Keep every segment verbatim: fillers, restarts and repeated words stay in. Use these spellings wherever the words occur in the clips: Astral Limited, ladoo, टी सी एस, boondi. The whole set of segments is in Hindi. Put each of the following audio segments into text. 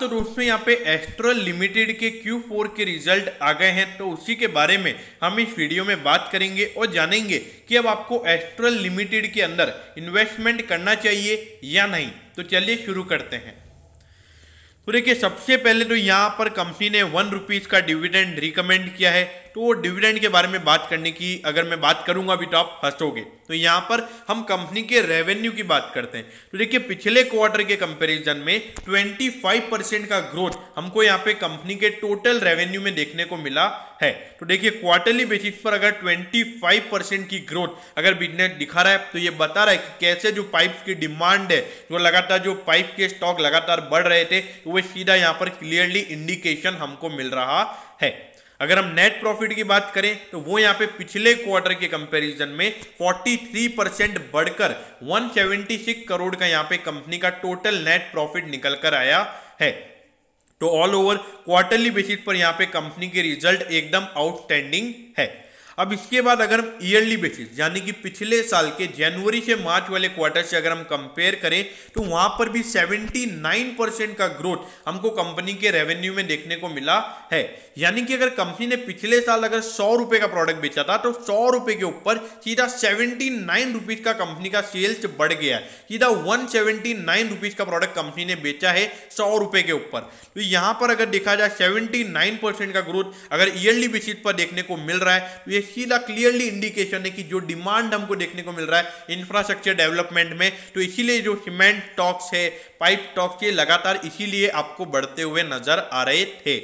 तो दोस्तों यहाँ पे एस्ट्रल लिमिटेड के क्यू फोर के रिजल्ट आ गए हैं, तो उसी के बारे में हम इस वीडियो में बात करेंगे और जानेंगे कि अब आपको एस्ट्रल लिमिटेड के अंदर इन्वेस्टमेंट करना चाहिए या नहीं। तो चलिए शुरू करते हैं। तो देखिए, सबसे पहले तो यहाँ पर कंपनी ने वन रुपीज़ का डिविडेंड रिकमेंड किया है, तो वो डिविडेंड के बारे में बात करने की अगर मैं बात करूँगा अभी तो आप हंसोगे। तो यहाँ पर हम कंपनी के रेवेन्यू की बात करते हैं। तो देखिए, पिछले क्वार्टर के कंपैरिजन में पच्चीस परसेंट का ग्रोथ हमको यहाँ पे कंपनी के टोटल रेवेन्यू में देखने को मिला है। तो देखिए, क्वार्टरली बेसिस पर अगर पच्चीस परसेंट की ग्रोथ अगर बिजनेस दिखा रहा है तो ये बता रहा है कि कैसे जो पाइप की डिमांड है, जो लगातार जो पाइप के स्टॉक लगातार बढ़ रहे थे, तो वो सीधा यहाँ पर क्लियरली इंडिकेशन हमको मिल रहा है। अगर हम नेट प्रॉफिट की बात करें तो वो यहाँ पे पिछले क्वार्टर के कंपैरिजन में तैंतालीस परसेंट बढ़कर एक सौ छिहत्तर करोड़ का यहाँ पे कंपनी का टोटल नेट प्रॉफिट निकल कर आया है। तो ऑल ओवर क्वार्टरली बेसिस पर यहाँ पे कंपनी के रिजल्ट एकदम आउटस्टैंडिंग है। अब इसके बाद अगर हम ईयरली बेसिस यानी कि पिछले साल के जनवरी से मार्च वाले क्वार्टर से अगर हम कंपेयर करें तो वहाँ पर भी उन्यासी परसेंट का ग्रोथ हमको कंपनी के रेवेन्यू में देखने को मिला है। यानी कि अगर कंपनी ने पिछले साल अगर सौ रुपये का प्रोडक्ट बेचा था तो सौ रुपये के ऊपर सीधा उन्यासी रुपीज़ का कंपनी का सेल्स बढ़ गया है। सीधा एक सौ उन्यासी रुपीज़ का प्रोडक्ट कंपनी ने बेचा है सौ रुपये के ऊपर। तो यहाँ पर अगर देखा जाए उन्यासी परसेंट का ग्रोथ अगर ईयरली बेसिस पर देखने को मिल रहा है तो सीधा क्लियरली इंडिकेशन है कि जो डिमांड हमको देखने को मिल रहा है इंफ्रास्ट्रक्चर डेवलपमेंट में, तो इसीलिए जो सीमेंट स्टॉक्स है, पाइप स्टॉक्स है, लगातार इसीलिए आपको बढ़ते हुए नजर आ रहे थे।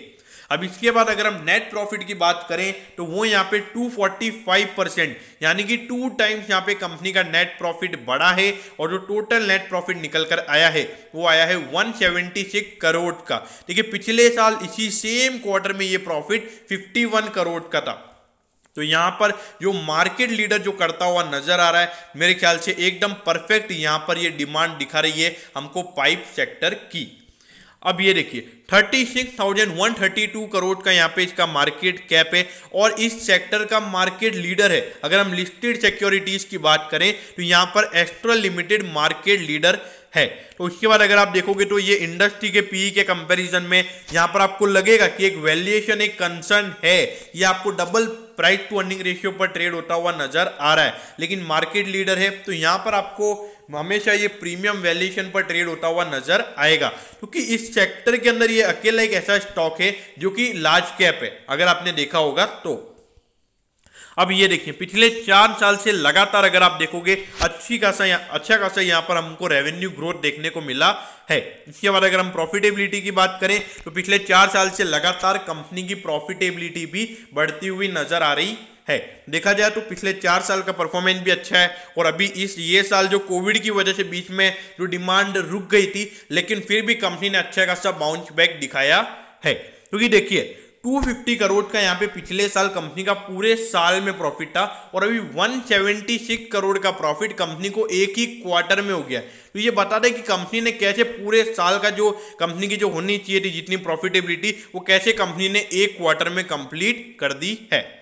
अब इसके बाद अगर हम नेट प्रॉफिट की बात करें तो वो यहाँ पे दो सौ पैंतालीस परसेंट यानी कि टू टाइम्स यहाँ पे कंपनी का नेट प्रॉफिट बढ़ा है और जो टोटल नेट प्रॉफिट निकल कर आया है वो आया है एक सौ छिहत्तर करोड़ का। देखिए, पिछले साल इसी सेम क्वार्टर में ये प्रॉफिट इक्यावन करोड़ का था। तो यहाँ पर जो मार्केट लीडर जो करता हुआ नजर आ रहा है, मेरे ख्याल से एकदम परफेक्ट यहाँ पर ये डिमांड दिखा रही है हमको पाइप सेक्टर की। अब ये देखिए, छत्तीस हज़ार एक सौ बत्तीस करोड़ का यहाँ पे इसका मार्केट कैप है और इस सेक्टर का मार्केट लीडर है। अगर हम लिस्टेड सिक्योरिटीज की बात करें तो यहाँ पर एस्ट्रल लिमिटेड मार्केट लीडर है। तो उसके बाद अगर आप देखोगे तो ये इंडस्ट्री के पीई के कंपैरिजन में यहाँ पर आपको लगेगा कि एक वैल्यूएशन एक कंसर्न है, ये आपको double price to earning ratio पर ट्रेड होता हुआ नजर आ रहा है, लेकिन मार्केट लीडर है तो यहाँ पर आपको हमेशा ये प्रीमियम वैल्यूएशन पर ट्रेड होता हुआ नजर आएगा, क्योंकि इस सेक्टर के अंदर ये अकेला एक ऐसा स्टॉक है जो कि लार्ज कैप है, अगर आपने देखा होगा तो। अब ये देखिए, पिछले चार साल से लगातार अगर आप देखोगे अच्छी खासा अच्छा खासा यहाँ पर हमको रेवेन्यू ग्रोथ देखने को मिला है। इसके बाद अगर हम प्रॉफिटेबिलिटी की बात करें तो पिछले चार साल से लगातार कंपनी की प्रॉफिटेबिलिटी भी बढ़ती हुई नजर आ रही है। देखा जाए तो पिछले चार साल का परफॉर्मेंस भी अच्छा है और अभी इस ये साल जो कोविड की वजह से बीच में जो डिमांड रुक गई थी, लेकिन फिर भी कंपनी ने अच्छा खासा बाउंस बैक दिखाया है। क्योंकि तो देखिए, दो सौ पचास करोड़ का यहाँ पे पिछले साल कंपनी का पूरे साल में प्रॉफिट था और अभी एक सौ छिहत्तर करोड़ का प्रॉफिट कंपनी को एक ही क्वार्टर में हो गया। तो ये बता दें कि कंपनी ने कैसे पूरे साल का जो कंपनी की जो होनी चाहिए थी जितनी प्रॉफिटेबिलिटी, वो कैसे कंपनी ने एक क्वार्टर में कंप्लीट कर दी है।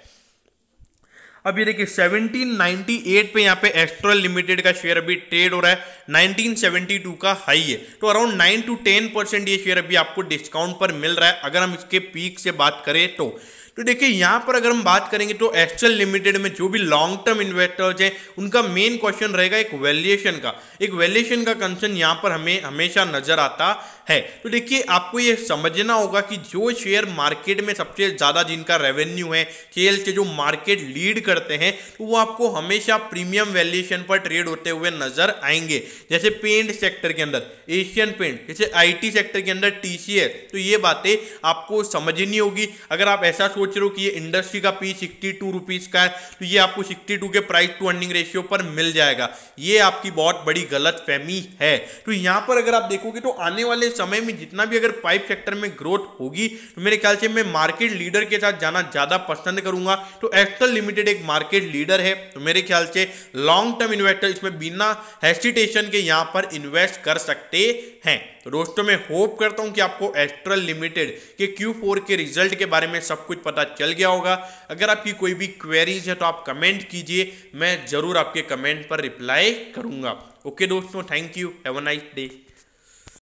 अब ये देखिए, सत्रह सौ अट्ठानवे पे यहाँ पे एस्ट्रल लिमिटेड का शेयर अभी ट्रेड हो रहा है, उन्नीस सौ बहत्तर का हाई है। तो अराउंड नौ टू टेन परसेंट ये शेयर अभी आपको डिस्काउंट पर मिल रहा है अगर हम इसके पीक से बात करें तो। तो देखिए, यहाँ पर अगर हम बात करेंगे तो एस्ट्रल लिमिटेड में जो भी लॉन्ग टर्म इन्वेस्टर्स हैं उनका मेन क्वेश्चन रहेगा एक वैल्यूएशन का एक वैल्यूएशन का कंसर्न यहाँ पर हमें हमेशा नजर आता है। तो देखिए, आपको ये समझना होगा कि जो शेयर मार्केट में सबसे ज़्यादा जिनका रेवेन्यू है, सेल्स से जो मार्केट लीड करते हैं, तो वो आपको हमेशा प्रीमियम वैल्यूएशन पर ट्रेड होते हुए नजर आएंगे। जैसे पेंट सेक्टर के अंदर एशियन पेंट, जैसे आई टी सेक्टर के अंदर टी सी एस। तो ये बातें आपको समझनी होगी। अगर आप ऐसा सोच रहे हो कि ये इंडस्ट्री का पी सिक्सटी टू रुपीज का है तो ये आपको सिक्सटी टू के प्राइस टू अर्निंग रेशियो पर मिल जाएगा, ये आपकी बहुत बड़ी गलत फहमी है। तो यहाँ पर अगर आप देखोगे तो आने वाले समय में जितना भी अगर पाइप सेक्टर में ग्रोथ होगी तो मेरे ख्याल से मैं मार्केट लीडर के साथ जाना ज्यादा पसंद करूंगा। तो एस्ट्रल लिमिटेड एक मार्केट लीडर है, तो मेरे ख्याल से लॉन्ग टर्म इन्वेस्टर इसमें बिना हेसिटेशन के यहाँ पर इन्वेस्ट कर सकते हैं। तो दोस्तों, मैं होप करता हूं कि आपको एस्ट्रल लिमिटेड के क्यू फोर के रिजल्ट के बारे में सब कुछ पता चल गया होगा। अगर आपकी कोई भी क्वेरीज है तो आप कमेंट कीजिए, मैं जरूर आपके कमेंट पर रिप्लाई करूंगा। ओके दोस्तों, thank you, have a nice day.